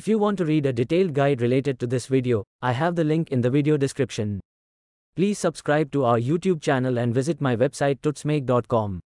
If you want to read a detailed guide related to this video, I have the link in the video description. Please subscribe to our YouTube channel and visit my website tutsmake.com.